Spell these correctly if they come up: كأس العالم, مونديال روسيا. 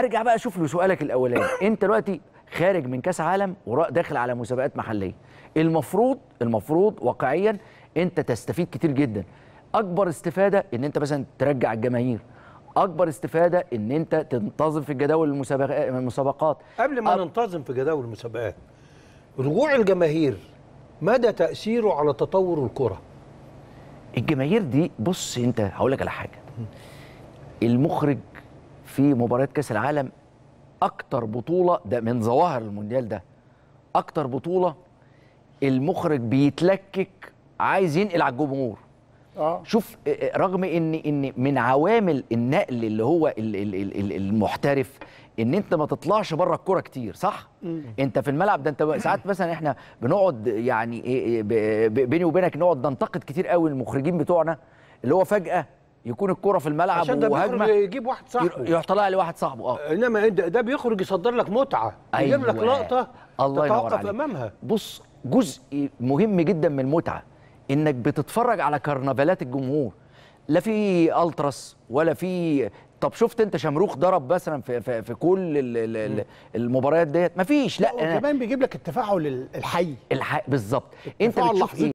ارجع بقى اشوف له سؤالك الاولاني. انت دلوقتي خارج من كاس عالم وداخل على مسابقات محليه، المفروض واقعيا انت تستفيد كتير جدا. اكبر استفاده ان انت مثلا ترجع الجماهير، اكبر استفاده ان انت تنتظم في جداول المسابقات. قبل ما ننتظم في جداول المسابقات، رجوع الجماهير مدى تاثيره على تطور الكره؟ الجماهير دي، بص انت هقول لك على حاجه، المخرج في مباراه كاس العالم اكتر بطوله، ده من ظواهر المونديال ده، اكتر بطوله المخرج بيتلكك عايز ينقل على الجمهور. شوف، رغم ان من عوامل النقل اللي هو المحترف ان انت ما تطلعش بره الكوره كتير، صح؟ انت في الملعب ده، انت ساعات مثلا احنا بنقعد يعني بيني وبينك نقعد ننتقد كتير قوي المخرجين بتوعنا، اللي هو فجأه يكون الكرة في الملعب عشان ده بيخرج يجيب واحد صاحبه، يروح طالع لواحد صاحبه. انما ده بيخرج يصدر لك متعه، أيوة. يجيب لك لقطه تتوقف امامها. بص، جزء مهم جدا من المتعه انك بتتفرج على كرنفالات الجمهور، لا في التراس ولا في. طب شفت انت شمروخ ضرب مثلا في كل المباريات ديت؟ مفيش. لا، وكمان بيجيب لك التفاعل الحي بالظبط. انت بتشوف